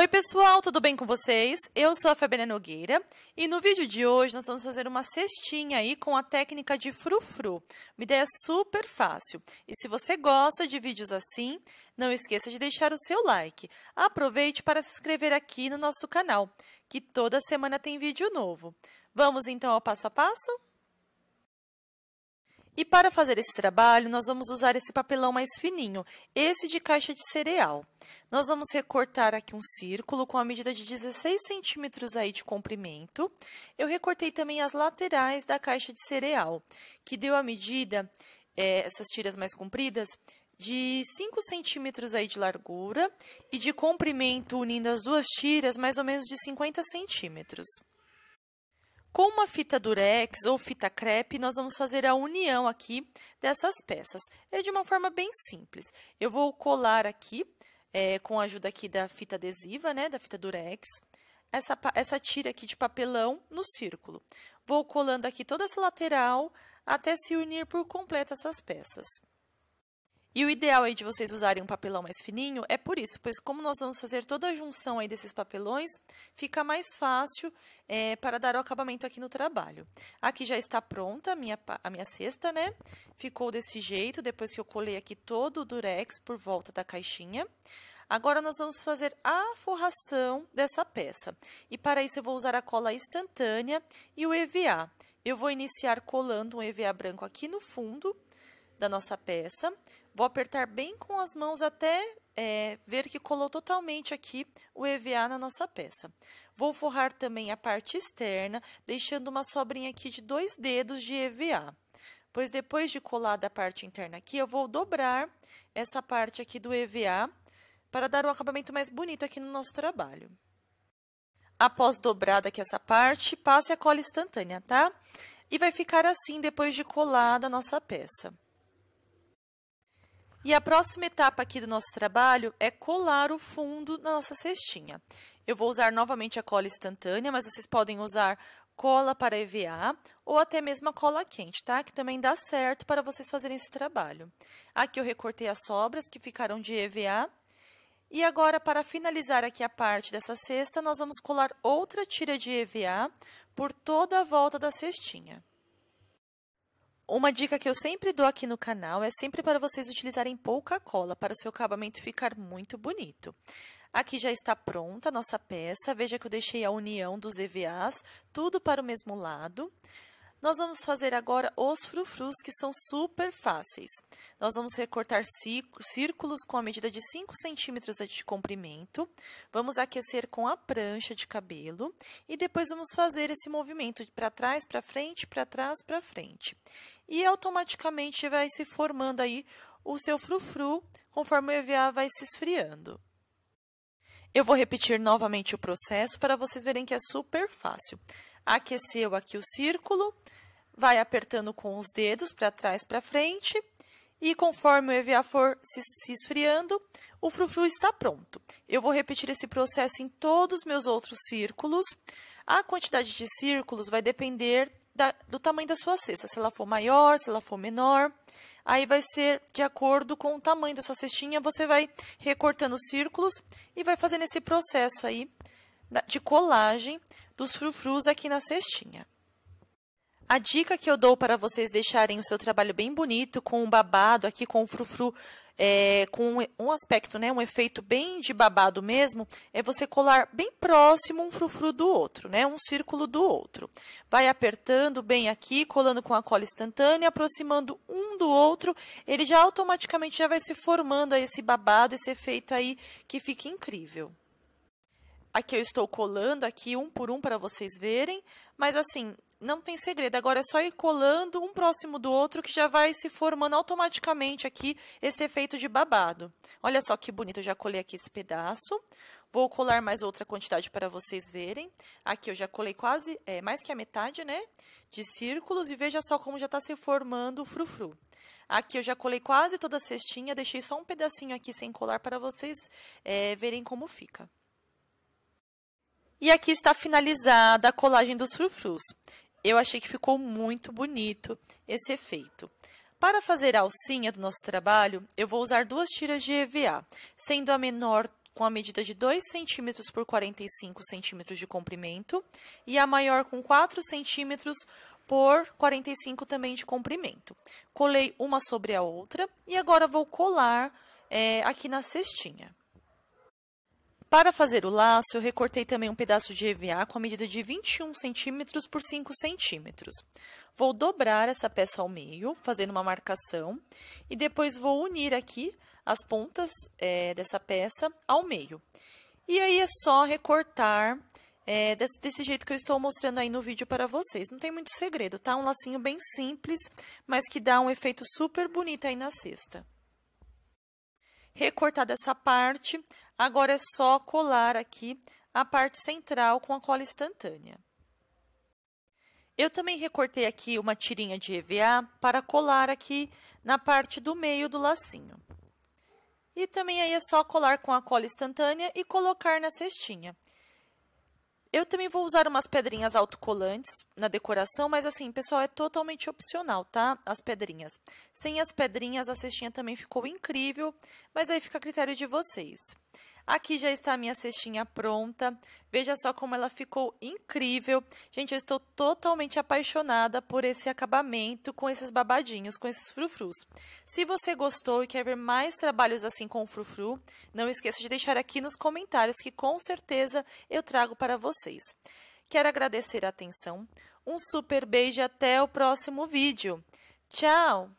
Oi pessoal, tudo bem com vocês? Eu sou a Fabiana Nogueira e no vídeo de hoje nós vamos fazer uma cestinha aí com a técnica de frufru. Uma ideia super fácil. E se você gosta de vídeos assim, não esqueça de deixar o seu like. Aproveite para se inscrever aqui no nosso canal, que toda semana tem vídeo novo. Vamos então ao passo a passo? E para fazer esse trabalho, nós vamos usar esse papelão mais fininho, esse de caixa de cereal. Nós vamos recortar aqui um círculo com a medida de 16 centímetros aí de comprimento. Eu recortei também as laterais da caixa de cereal, que deu a medida, essas tiras mais compridas, de 5 centímetros aí de largura e de comprimento, unindo as duas tiras, mais ou menos de 50 centímetros. Com uma fita durex ou fita crepe, nós vamos fazer a união aqui dessas peças. É de uma forma bem simples. Eu vou colar aqui, com a ajuda aqui da fita adesiva, né, da fita durex, essa tira aqui de papelão no círculo. Vou colando aqui toda essa lateral até se unir por completo essas peças. E o ideal aí de vocês usarem um papelão mais fininho é por isso, pois como nós vamos fazer toda a junção aí desses papelões, fica mais fácil para dar o acabamento aqui no trabalho. Aqui já está pronta a minha cesta, né? Ficou desse jeito, depois que eu colei aqui todo o durex por volta da caixinha. Agora, nós vamos fazer a forração dessa peça. E para isso, eu vou usar a cola instantânea e o EVA. Eu vou iniciar colando um EVA branco aqui no fundo da nossa peça. Vou apertar bem com as mãos até ver que colou totalmente aqui o EVA na nossa peça. Vou forrar também a parte externa, deixando uma sobrinha aqui de 2 dedos de EVA. Pois depois de colada a parte interna aqui, eu vou dobrar essa parte aqui do EVA para dar um acabamento mais bonito aqui no nosso trabalho. Após dobrada aqui essa parte, passe a cola instantânea, tá? E vai ficar assim depois de colada a nossa peça. E a próxima etapa aqui do nosso trabalho é colar o fundo da nossa cestinha. Eu vou usar novamente a cola instantânea, mas vocês podem usar cola para EVA ou até mesmo a cola quente, tá? Que também dá certo para vocês fazerem esse trabalho. Aqui eu recortei as sobras que ficaram de EVA. E agora, para finalizar aqui a parte dessa cesta, nós vamos colar outra tira de EVA por toda a volta da cestinha. Uma dica que eu sempre dou aqui no canal é sempre para vocês utilizarem pouca cola, para o seu acabamento ficar muito bonito. Aqui já está pronta a nossa peça, veja que eu deixei a união dos EVAs, tudo para o mesmo lado. Nós vamos fazer agora os frufrus, que são super fáceis. Nós vamos recortar círculos com a medida de 5 centímetros de comprimento, vamos aquecer com a prancha de cabelo e depois vamos fazer esse movimento para trás, para frente, para trás, para frente. E automaticamente vai se formando aí o seu frufru, conforme o EVA vai se esfriando. Eu vou repetir novamente o processo para vocês verem que é super fácil. Aqueceu aqui o círculo, vai apertando com os dedos para trás, para frente, e conforme o EVA for se esfriando, o frufru está pronto. Eu vou repetir esse processo em todos os meus outros círculos. A quantidade de círculos vai depender do tamanho da sua cesta, se ela for maior, se ela for menor, aí vai ser de acordo com o tamanho da sua cestinha, você vai recortando os círculos e vai fazendo esse processo aí de colagem dos frufrus aqui na cestinha. A dica que eu dou para vocês deixarem o seu trabalho bem bonito, com um babado aqui, com o frufru, com um aspecto, né, um efeito bem de babado mesmo, é você colar bem próximo um frufru do outro, né, um círculo do outro. Vai apertando bem aqui, colando com a cola instantânea, aproximando um do outro, ele já automaticamente já vai se formando aí esse babado, esse efeito aí que fica incrível. Aqui eu estou colando aqui um por um para vocês verem, mas assim, não tem segredo. Agora é só ir colando um próximo do outro que já vai se formando automaticamente aqui esse efeito de babado. Olha só que bonito, eu já colei aqui esse pedaço. Vou colar mais outra quantidade para vocês verem. Aqui eu já colei quase, mais que a metade, né, de círculos e veja só como já está se formando o frufru. Aqui eu já colei quase toda a cestinha, deixei só um pedacinho aqui sem colar para vocês verem como fica. E aqui está finalizada a colagem dos frufrus. Eu achei que ficou muito bonito esse efeito. Para fazer a alcinha do nosso trabalho, eu vou usar 2 tiras de EVA, sendo a menor com a medida de 2 cm por 45 cm de comprimento e a maior com 4 cm por 45 também de comprimento. Colei uma sobre a outra e agora vou colar aqui na cestinha. Para fazer o laço, eu recortei também um pedaço de EVA com a medida de 21 cm por 5 cm. Vou dobrar essa peça ao meio, fazendo uma marcação, e depois vou unir aqui as pontas dessa peça ao meio. E aí, é só recortar desse jeito que eu estou mostrando aí no vídeo para vocês. Não tem muito segredo, tá? Um lacinho bem simples, mas que dá um efeito super bonito aí na cesta. Recortada essa parte, agora é só colar aqui a parte central com a cola instantânea. Eu também recortei aqui uma tirinha de EVA para colar aqui na parte do meio do lacinho. E também aí é só colar com a cola instantânea e colocar na cestinha. Eu também vou usar umas pedrinhas autocolantes na decoração, mas assim, pessoal, é totalmente opcional, tá? As pedrinhas. Sem as pedrinhas, a cestinha também ficou incrível, mas aí fica a critério de vocês. Aqui já está a minha cestinha pronta. Veja só como ela ficou incrível. Gente, eu estou totalmente apaixonada por esse acabamento, com esses babadinhos, com esses frufrus. Se você gostou e quer ver mais trabalhos assim com frufru, não esqueça de deixar aqui nos comentários que com certeza eu trago para vocês. Quero agradecer a atenção. Um super beijo e até o próximo vídeo. Tchau!